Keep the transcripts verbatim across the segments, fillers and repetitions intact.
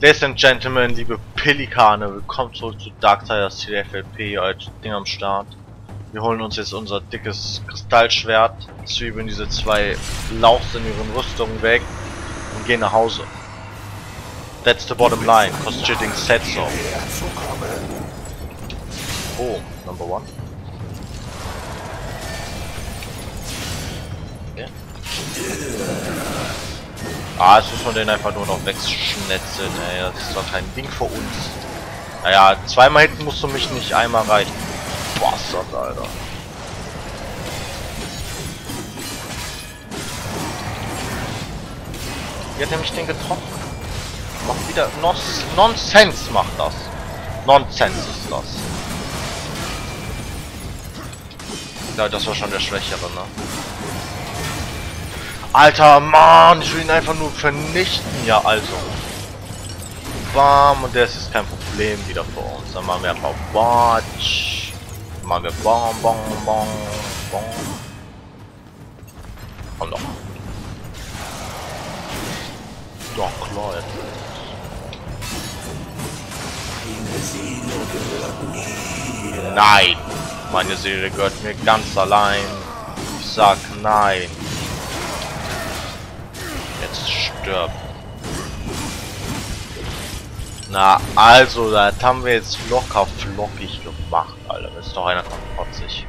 Ladies and Gentlemen, liebe Pelikane, willkommen zurück zu Darksiders T D F L P, als Ding am Start. Wir holen uns jetzt unser dickes Kristallschwert, zwiebeln diese zwei Lauchs in ihren Rüstungen weg und gehen nach Hause. That's the bottom line, constituting said so. Oh, number one. Okay. Ah, jetzt muss man den einfach nur noch wegschnetzeln, ey, das ist doch kein Ding für uns. Naja, zweimal hinten musst du mich nicht, einmal reichen. Bastard, Alter. Wie hat er mich denn getroffen? Macht wieder non Nonsens macht das. Nonsens ist das. Ja, das war schon der Schwächere, ne? Alter, Mann, ich will ihn einfach nur vernichten, ja, also. Bam, und der ist jetzt kein Problem wieder für uns. Dann machen wir einfach Watch. Dann machen wir Bam, Bam, Bam, Bam. Komm doch. Doch, klar, jetzt. Nein, meine Seele gehört mir ganz allein. Ich sag nein. Jetzt stirb. Na also, das haben wir jetzt locker flockig gemacht, Alter. Das ist doch einer von trotzig.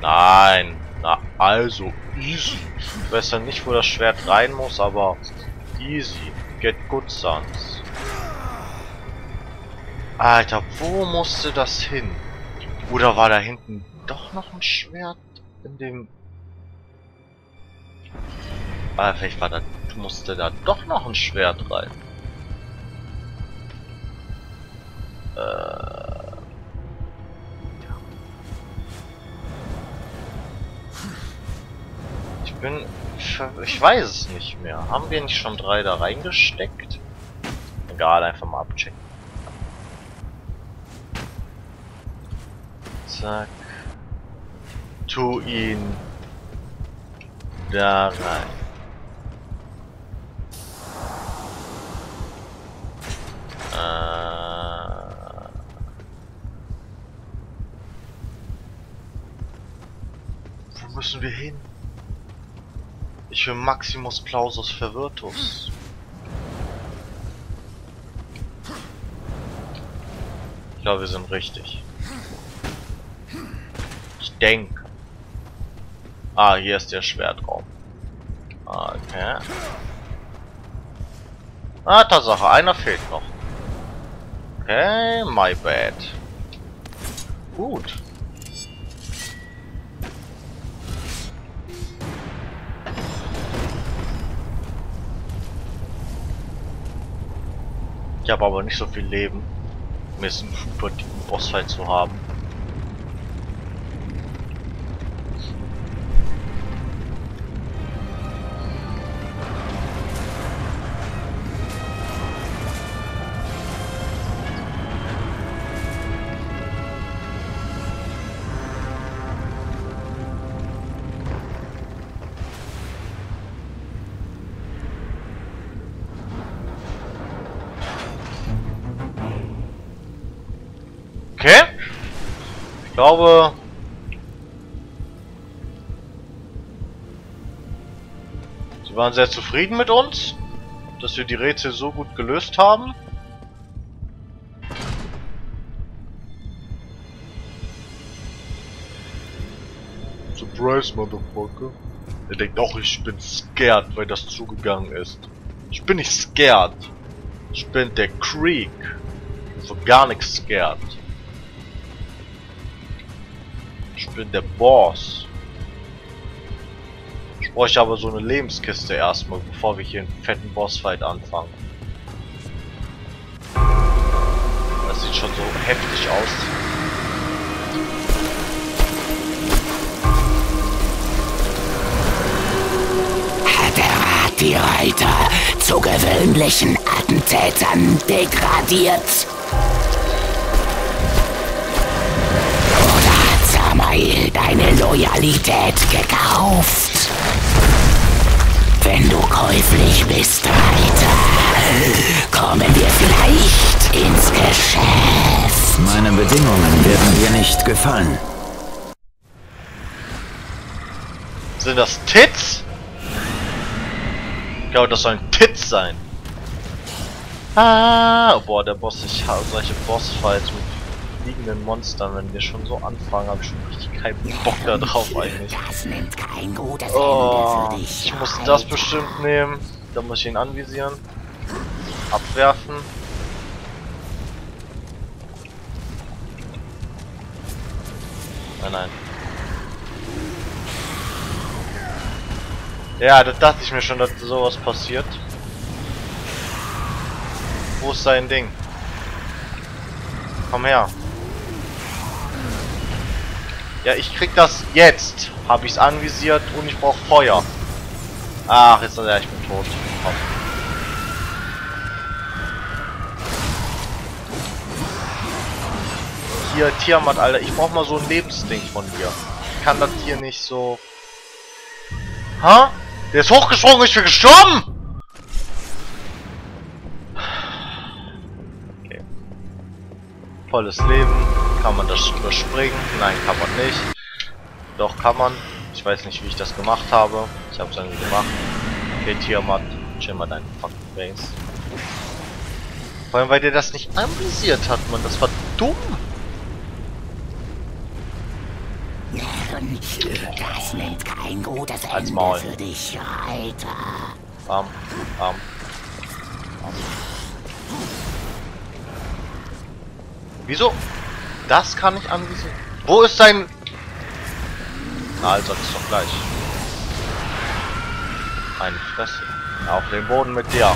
Nein. Na also, easy. Ich weiß ja nicht, wo das Schwert rein muss, aber easy. Get good, Sons. Alter, wo musste das hin? Oder war da hinten doch noch ein Schwert in dem... Ah, vielleicht war da, musste da doch noch ein Schwert rein. Äh. Ja. Ich bin, ich, ich weiß es nicht mehr. Haben wir nicht schon drei da reingesteckt? Egal, einfach mal abchecken. Zack. Tu ihn da rein. Wo müssen wir hin? Ich will Maximus Plausus Verwirrtus. Ich glaube, wir sind richtig. Ich denke. Ah, hier ist der Schwertraum. Okay. Ah, Tatsache, einer fehlt noch. Okay, my bad. Gut. Ich habe aber nicht so viel Leben, um jetzt einen super dicken Bossfight zu haben. Okay. Ich glaube... Sie waren sehr zufrieden mit uns, dass wir die Rätsel so gut gelöst haben. Surprise, Motherfucker. Er denkt auch, ich bin scared, weil das zugegangen ist. Ich bin nicht scared. Ich bin der Creek. Ich bin von gar nichts scared. Ich bin der Boss. Ich bräuchte aber so eine Lebenskiste erstmal, bevor wir hier einen fetten Bossfight anfangen. Das sieht schon so heftig aus. Hat die Reiter zu gewöhnlichen Attentätern degradiert? Deine Loyalität gekauft. Wenn du käuflich bist, Reiter, komme Bedingungen werden dir nicht gefallen. Sind das Tits? Ich glaube, das sollen Tits sein. Ah, boah, der Boss, ich habe solche Bossfights mit fliegenden Monstern. Wenn wir schon so anfangen, habe ich schon richtig keinen Bock da drauf eigentlich. Oh, ich muss das bestimmt nehmen. Da muss ich ihn anvisieren. Abwerfen. Nein, nein. Ja, das dachte ich mir schon, dass sowas passiert. Wo ist sein Ding? Komm her. Ja, ich krieg das jetzt. Habe ich's anvisiert und ich brauche Feuer. Ach, jetzt, ja, ich bin tot. Komm. Hier, Tiamat, Alter. Ich brauche mal so ein Lebensding von dir. Ich kann das hier nicht so... Ha? Huh? Der ist hochgesprungen, ich bin gestorben! Okay. Volles Leben. Kann man das überspringen? Nein, kann man nicht. Doch, kann man. Ich weiß nicht, wie ich das gemacht habe. Ich habe es irgendwie gemacht. Okay, Tiamat, chill mal deinen fucking Base. Vor allem, weil der das nicht anvisiert hat, man. Das war dumm. Das nimmt kein gutes Ende für dich, Alter. Bam, bam, bam. Wieso? Das kann ich anvisieren. Wo ist sein... Na, also, das ist doch gleich. Eine Fresse. Auf den Boden mit dir.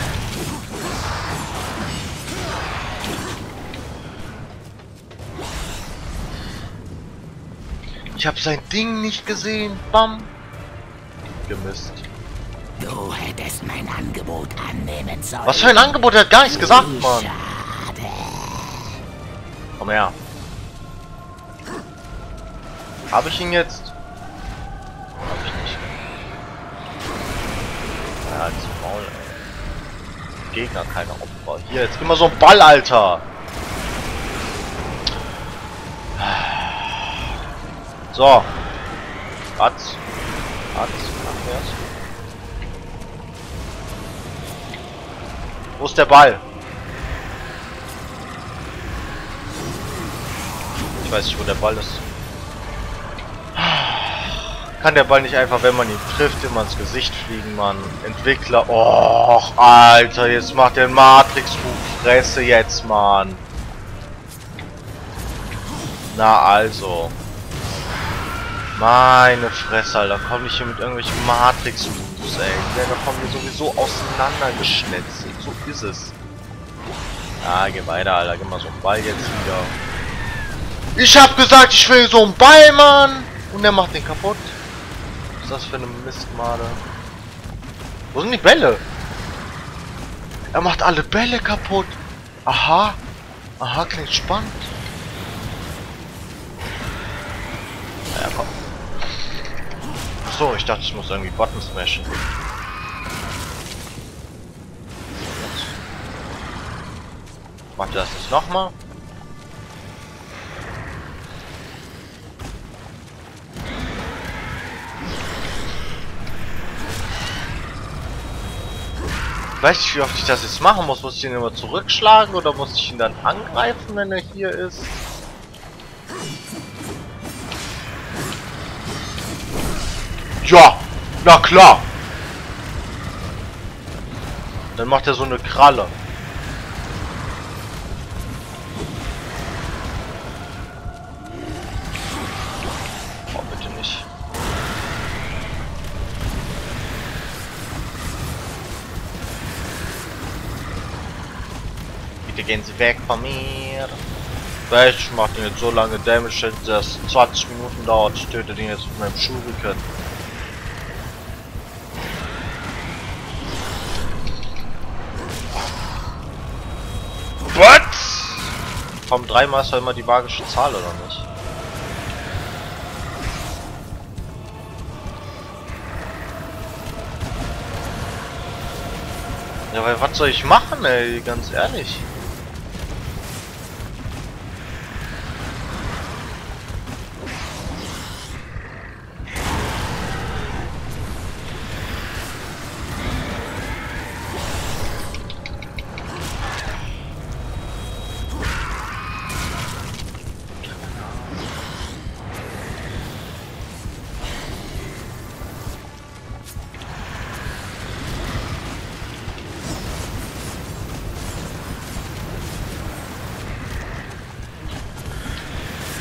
Ich habe sein Ding nicht gesehen. Bam. Gemisst. Du hättest mein Angebot annehmen sollen. Was für ein Angebot? Er hat gar nichts gesagt, Mann. Schade. Komm her. Habe ich ihn jetzt? Habe ich nicht. Ja, jetzt Maul, ey. Gegner, keine Opfer. Hier, jetzt gib mal so einen Ball, Alter. So. Ratz. Ratz. Wo ist der Ball? Ich weiß nicht, wo der Ball ist. Kann der Ball nicht einfach, wenn man ihn trifft, immer ins Gesicht fliegen, Mann. Entwickler. Och, Alter, jetzt macht der Matrix-Fresse jetzt, Mann. Na also. Meine Fresse, Alter, komm ich hier mit irgendwelchen Matrix-Moves, ey. Die werden doch von mir sowieso auseinandergeschnetzelt. So ist es. Ah, geh weiter, Alter. Gib mal so einen Ball jetzt wieder. Ich hab gesagt, ich will so einen Ball, Mann! Und der macht den kaputt. Was ist das für eine Mistmade? Wo sind die Bälle? Er macht alle Bälle kaputt. Aha. Aha, klingt spannend. Ja, komm. So, ich dachte, ich muss irgendwie Button smashen. Macht ihr das jetzt nochmal? Weiß nicht, wie oft ich das jetzt machen muss. Muss ich ihn immer zurückschlagen oder muss ich ihn dann angreifen, wenn er hier ist? Ja, na klar. Dann macht er so eine Kralle. Oh, bitte nicht. Bitte gehen Sie weg von mir. Ich mach den jetzt so lange Damage, dass zwanzig Minuten dauert. Ich töte den jetzt mit meinem Schuriken. Kommen dreimal ist doch immer die magische Zahl, oder nicht? Ja, weil was soll ich machen, ey? Ganz ehrlich.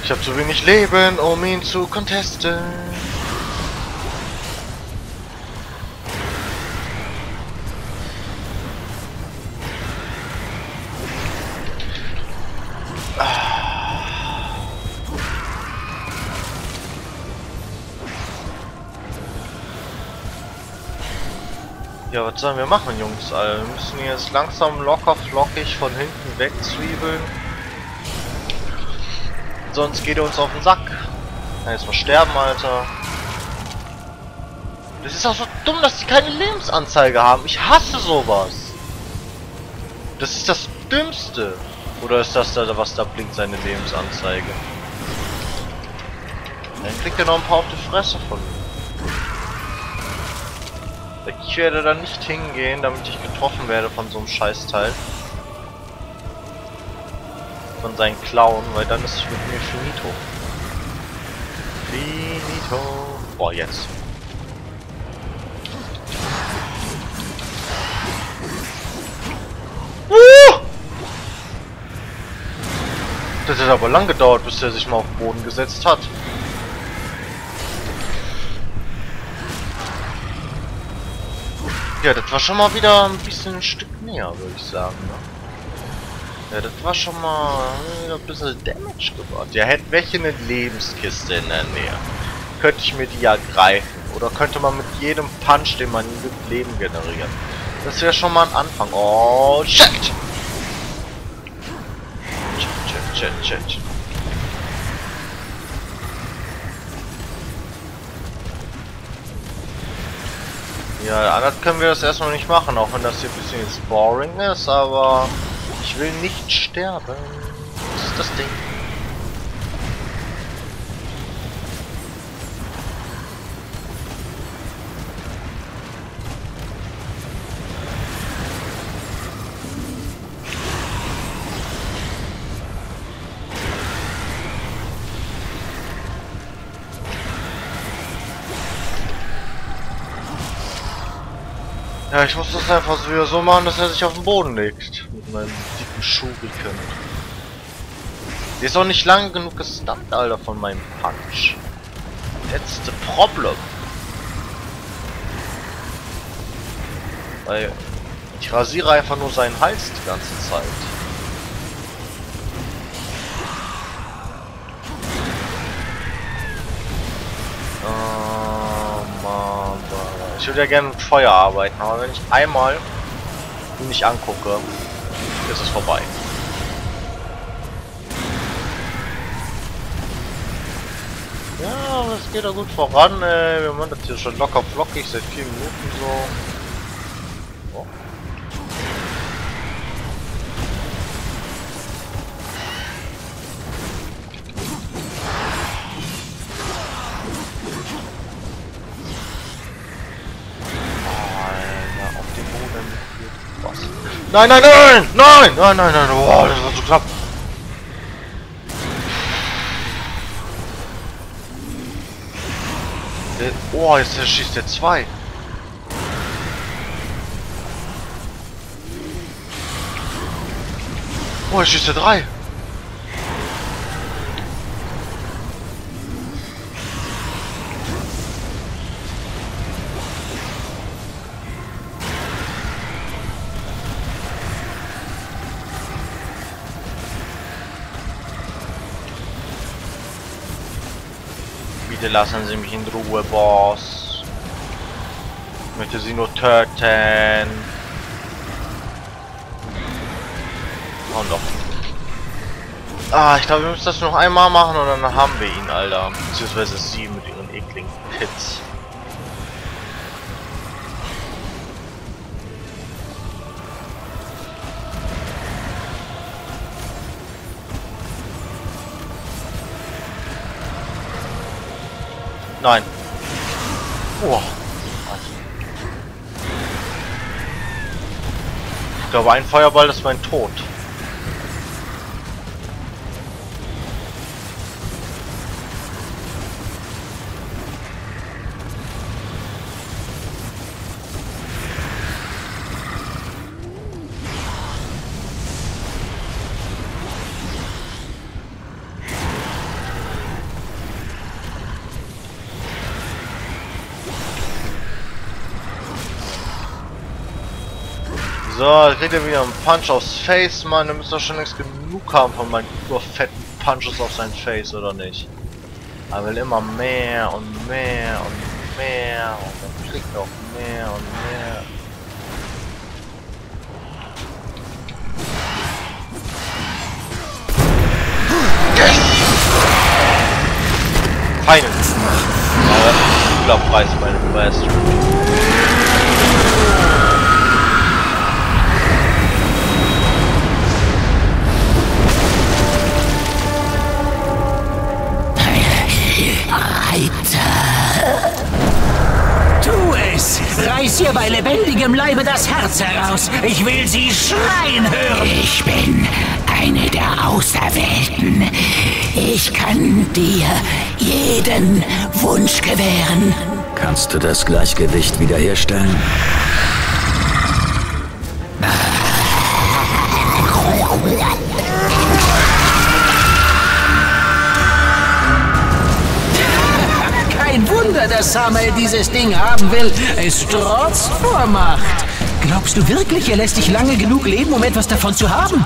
Ich habe zu wenig Leben, um ihn zu contesten. Ja, was sollen wir machen, Jungs? Also, wir müssen jetzt langsam locker flockig von hinten wegzwiebeln. Sonst geht er uns auf den Sack. Ja, jetzt mal sterben, Alter. Das ist auch so dumm, dass die keine Lebensanzeige haben. Ich hasse sowas. Das ist das Dümmste. Oder ist das da, was da blinkt, seine Lebensanzeige? Dann kriegt er noch ein paar auf die Fresse von mir. Ich werde da nicht hingehen, damit ich getroffen werde von so einem Scheißteil. Von seinen Klauen, weil dann ist es mit mir finito. Finito. Boah, jetzt. Uh! Das hat aber lang gedauert, bis er sich mal auf den Boden gesetzt hat. Ja, das war schon mal wieder ein bisschen ein Stück näher, würde ich sagen. Ne? Ja, das war schon mal ein bisschen Damage geworden. Ja, hätte welche eine Lebenskiste in der Nähe. Könnte ich mir die ja greifen. Oder könnte man mit jedem Punch, den man gibt, Leben generieren. Das wäre schon mal ein Anfang. Oh, shit! Shit, shit, shit, shit. Ja, anders können wir das erstmal nicht machen, auch wenn das hier ein bisschen jetzt boring ist, aber ich will nicht sterben. Das ist das Ding. Ja, ich muss das einfach wieder so machen, dass er sich auf den Boden legt. Mit meinem dicken Schuriken. Der ist auch nicht lang genug gestunt, Alter, von meinem Punch. That's the problem. Weil ich rasiere einfach nur seinen Hals die ganze Zeit. Ich würde ja gerne mit Feuer arbeiten, aber wenn ich einmal ihn nicht angucke, ist es vorbei. Ja, es geht ja gut voran, ey. Wir machen das hier schon locker flockig, seit vier Minuten so. Oh. Nein, nein, nein! Nein! Nein, nein, nein! Boah, das war so knapp! Oh, jetzt schießt der zwei! Oh, jetzt schießt der drei! Lassen Sie mich in Ruhe, Boss. Ich möchte Sie nur töten. Und doch. Ah, ich glaube, wir müssen das noch einmal machen und dann haben wir ihn, Alter. Beziehungsweise sie mit ihren ekligen Kids. Nein. Oh. Ich glaube, ein Feuerball ist mein Tod. So, da kriegt er wieder einen Punch aufs Face, Mann. Da müsst ihr schon längst genug haben von meinen überfetten Punches auf sein Face, oder nicht? Er will immer mehr und mehr und mehr und dann kriegt er auch mehr und mehr. Yes! Feinen! Aber das ist ein cooler Preis, meine Bastard. Tu es! Reiß ihr bei lebendigem Leibe das Herz heraus! Ich will sie schreien hören! Ich bin eine der Auserwählten. Ich kann dir jeden Wunsch gewähren. Kannst du das Gleichgewicht wiederherstellen? Dass Samael dieses Ding haben will, es trotz Vormacht. Glaubst du wirklich, er lässt dich lange genug leben, um etwas davon zu haben?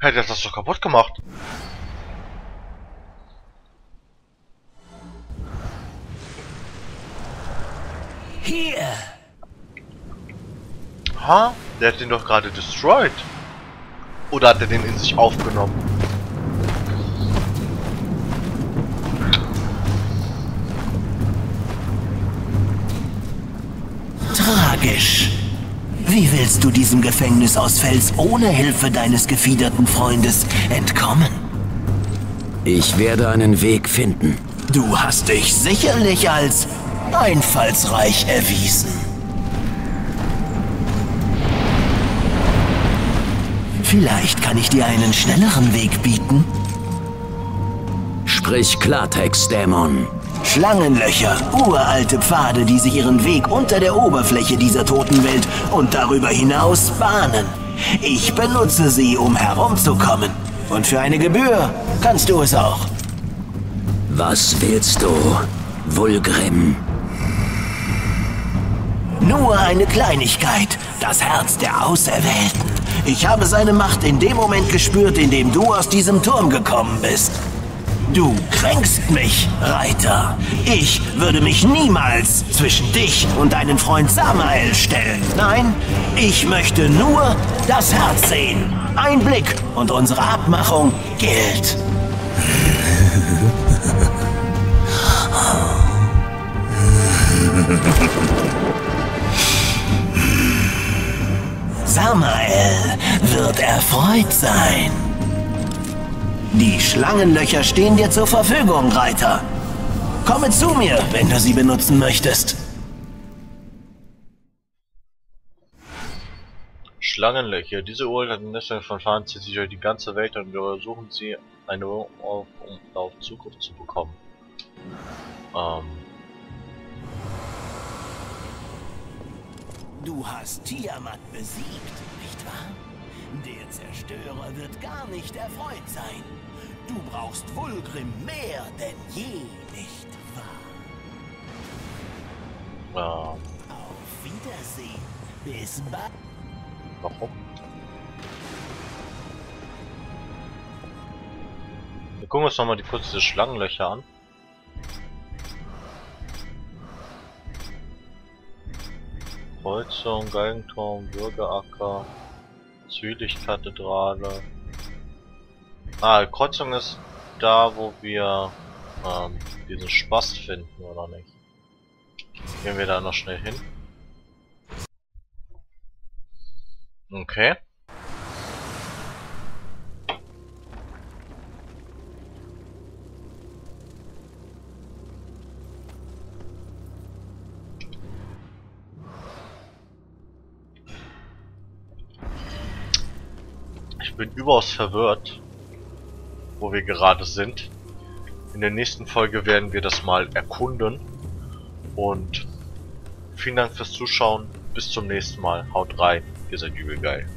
Hey, der hat das doch kaputt gemacht. Hier! Ha? Der hat den doch gerade destroyed. Oder hat er den in sich aufgenommen? Tragisch. Wie willst du diesem Gefängnis aus Fels ohne Hilfe deines gefiederten Freundes entkommen? Ich werde einen Weg finden. Du hast dich sicherlich als einfallsreich erwiesen. Vielleicht kann ich dir einen schnelleren Weg bieten. Sprich Klartext, Dämon. Schlangenlöcher, uralte Pfade, die sich ihren Weg unter der Oberfläche dieser Totenwelt und darüber hinaus bahnen. Ich benutze sie, um herumzukommen. Und für eine Gebühr kannst du es auch. Was willst du, Vulgrim? Nur eine Kleinigkeit, das Herz der Auserwählten. Ich habe seine Macht in dem Moment gespürt, in dem du aus diesem Turm gekommen bist. Du kränkst mich, Reiter. Ich würde mich niemals zwischen dich und deinen Freund Samael stellen. Nein, ich möchte nur das Herz sehen. Ein Blick und unsere Abmachung gilt. Samael wird erfreut sein. Die Schlangenlöcher stehen dir zur Verfügung, Reiter. Komme zu mir, wenn du sie benutzen möchtest. Schlangenlöcher. Diese uralten Nester von Fahnen zieht sich durch die ganze Welt und wir suchen sie eine auf, um auf Zugriff zu bekommen. Ähm... Du hast Tiamat besiegt, nicht wahr? Der Zerstörer wird gar nicht erfreut sein. Du brauchst Vulgrim mehr denn je, nicht wahr? Ja. Auf Wiedersehen. Bis bald. Warum? Wir gucken uns nochmal die kurz die Schlangenlöcher an. Kreuzung, Galgenturm, Bürgeracker, Zwielichtkathedrale. Ah, Kreuzung ist da, wo wir ähm, diesen Spast finden, oder nicht? Gehen wir da noch schnell hin. Okay. Ich bin überaus verwirrt, wo wir gerade sind. In der nächsten Folge werden wir das mal erkunden. Und vielen Dank fürs Zuschauen. Bis zum nächsten Mal. Haut rein. Ihr seid übel geil.